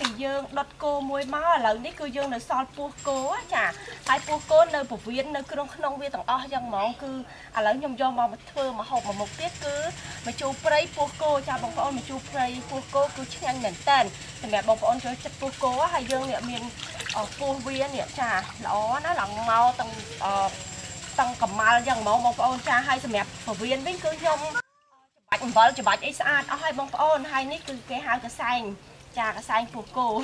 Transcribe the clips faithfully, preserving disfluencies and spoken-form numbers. tình dương đốt cô môi má lần đi cứ dương là son pua cô á chả hai pua cô nơi phục viên nơi cứ đông nông viên tầng o dân món cứ à lớn nhom do mà thưa mà hộp mà một tiết cứ mà chú play pua cô cha bông con mà chú play pua cô cứ chức năng nền tàn thì mẹ bông con chơi chặt pua cô á hai dương niệm miền ở pua viên niệm chả đó nó lòng mau tầng tầng cầm mal dân món bông con cha hai mẹ phục viên với cứ nhom bạch vợ chỉ bạch ấy sao ở hai bông con hai nít cứ cái hai cái xanh cha cái xanh phu cô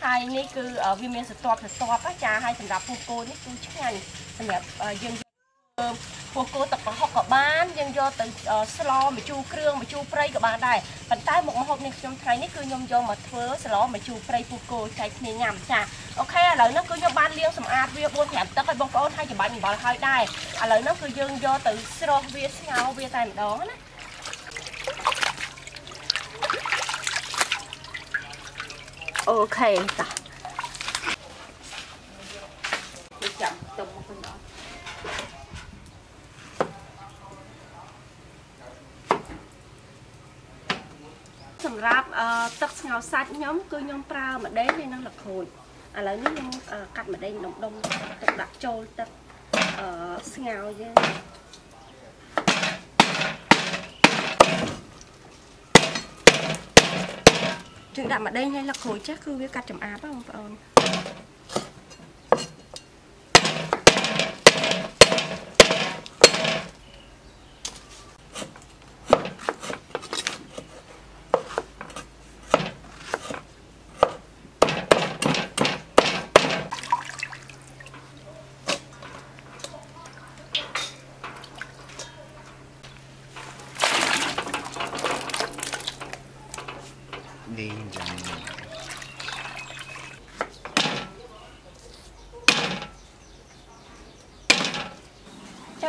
hai nít cứ ở viên miền sụt toạp sụt toạp á cha hai thành ra phu cô nít cứ chức ngành thành ra dân phu cô tập vào học ở bán dân do từ slo mà chu kêu mà chu play các bạn đây bàn tay một hộp này trong Thái nít cứ nhom do mà thưa slo mà chu play phu cô Thái này nhảm cha ok lời nó cứ nhom ban liêng sầm ạt viên buôn thảm tất hai bông con hai chỉ bạch mình bảo là hai đây lời nó cứ dân do từ slo viên nhau viên tài đó nè ok ta chậm tung con đó sầm ráp tắc ngào sạch nhóm cứ nhóm prao mà đến đây năng lực hồi à lấy nước nhóm cắt mà đây đông đông tật đặt trôi tật ngào chứ chuyện đặt ở đây ngay là khối chắc cứ với cắt chấm áp không phải không?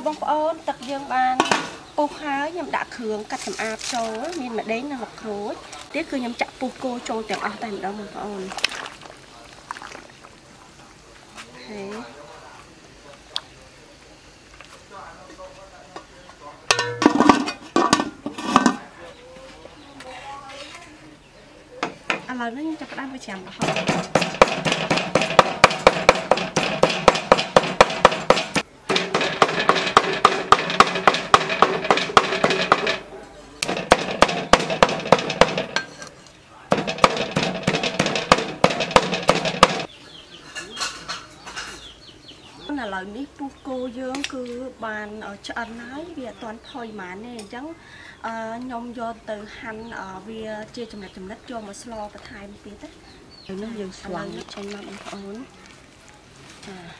Bông ôn tập dương bàn ô hái nhầm đã khương cắt tầm áp trôi nên mà đến là ngọc khối tiếc cứ nhầm chạm phu cô trôi tiền ao tay đó một ôn thế à là nó chặt đan với chèm không lời ní phu cô dương cứ bàn ở chân lái về toàn thôi mà nè chẳng nhom do từ hành ở về chia chấm lệch chấm lệch cho mà slo và Thái một tí đấy nó dừng xoắn trên mặt ổn à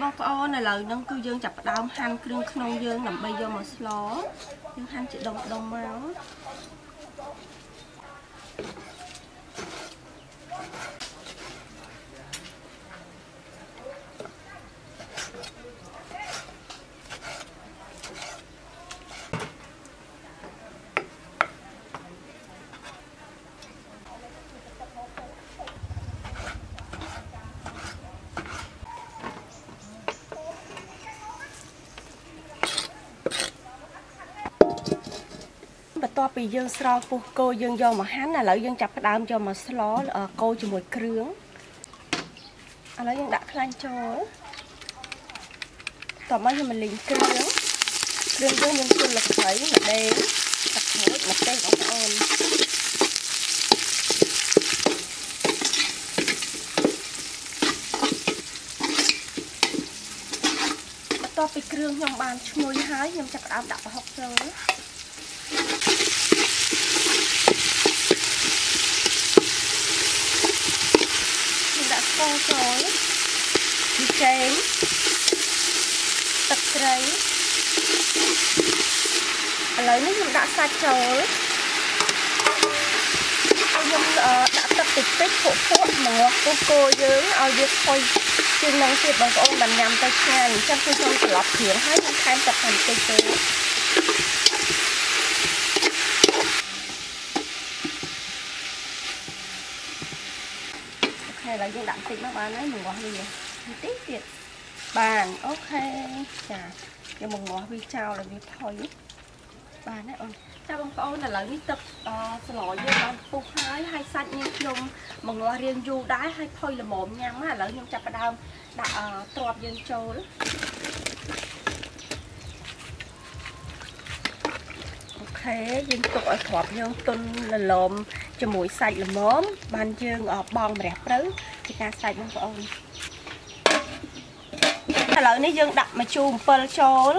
bông con này lời nâng cư dương chập đau hanh kêu không dương nằm bây giờ mà ló nhưng hanh chị đông đông máu to bị dương sro phu cô dương do mà hán là lợi dương chặt cái đam cho mà slo cô cho mùi kêu à lợi dương đã khăn cho tỏ mấy cho mình liền kêu kêu dương dương kêu lật thấy mà đây lật thấy lật đây cũng ồn to bị kêu nhom bàn mùi hái nhom chặt cái đam đặt vào học rồi konsol diceng tập trầy lấy nước dùng đã sạch rồi dùng đã tập tích tích phổ phổ mà cô cô dưỡng ở việc thôi chừng năng thiệt bằng ông bàn nhằm tay chàng trong khi xong lọc thiện hết những khai tập hành cây tế hay là dùng đạm tịnh các bạn ấy mình bỏ đi tiếp tiệt bàn ok chà giờ mình bỏ vi chào là vi thôi bàn đấy ông chào ông con là lấy tập sờ lòi dưa bàn phục hái hay sạch nhưng dùng mình ngồi riêng du đái hay thôi là mồm nhăn mà lấy nhung chặt vào đam đã trộn dưa trâu ok dưa trộn trộn dưa tun là lồm cho mũi sạch là mớm bàn dương ở bong rẻ rứ thì ta sạch luôn ông lời này dương đặt mà chùm pơ cho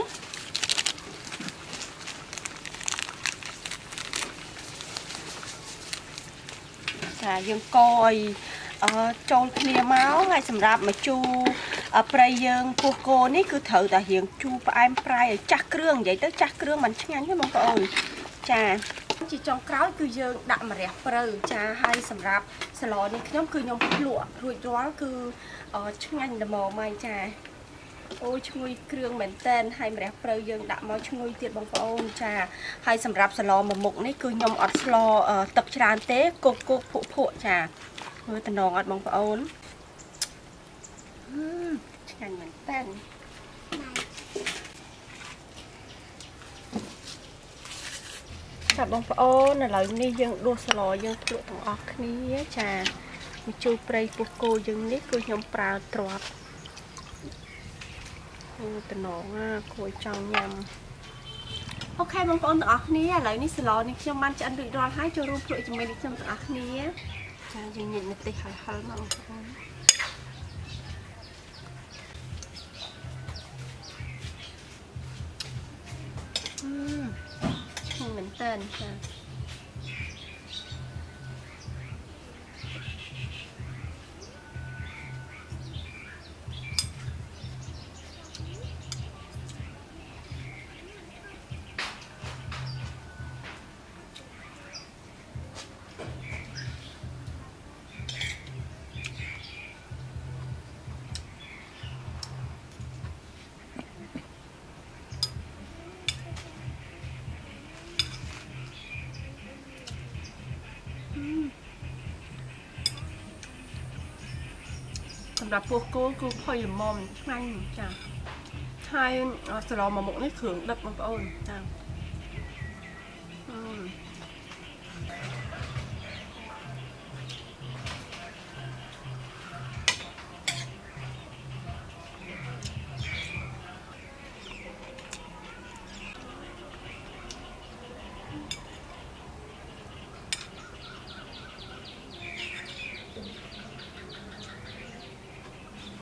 à dương coi trôn kia máu hay sầm rạp mà chu prey dương của cô ní cứ thử tại hiện chu em prey chắc krương vậy tới chắc krương mình chắc nhắn với mong ơi chà chỉ trong cáu cứ dương đạm mà rẻ phờ trà hay sầm rạp sờ lò nên nhóm cứ nhóm lụa rồi đó cứ chung nhanh là màu mai trà ôi chui kêu mình tên hay mà rẻ phờ dương đạm máu chui tiệt bằng phao trà hay sầm rạp sờ lò mà mục này cứ nhóm ọt lò tập tràn té cột cột phụ phụ trà người ta nòng ọt bằng phao chung nhanh mình tên bông phao là lấy này dương đua sờ lò dương trụ thằng óc ní trà chụp prey của cô dương ní cô nhóm prà trọt từ nón cô trong nhầm ok bông phao thằng óc ní lấy ní sờ lò ní trong ban chân rụi đòn hai cho rùm rụi cho mình đi trong thằng óc ní trà dương nhìn một tí hơi hơi mà mình tên ha. Là cô cô cô hơi mồm nhanh chả hai sờ lò mà mụn cái khử đập bằng ôn.